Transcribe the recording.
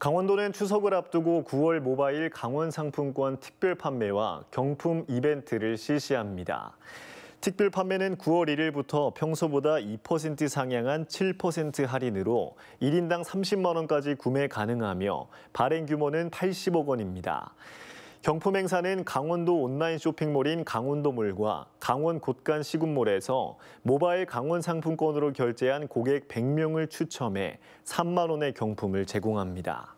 강원도는 추석을 앞두고 9월 모바일 강원 상품권 특별 판매와 경품 이벤트를 실시합니다. 특별 판매는 9월 1일부터 평소보다 2% 상향한 7% 할인으로 1인당 30만 원까지 구매 가능하며 발행 규모는 80억 원입니다. 경품 행사는 강원도 온라인 쇼핑몰인 강원도몰과 강원 곳간 시군몰에서 모바일 강원 상품권으로 결제한 고객 100명을 추첨해 3만 원의 경품을 제공합니다.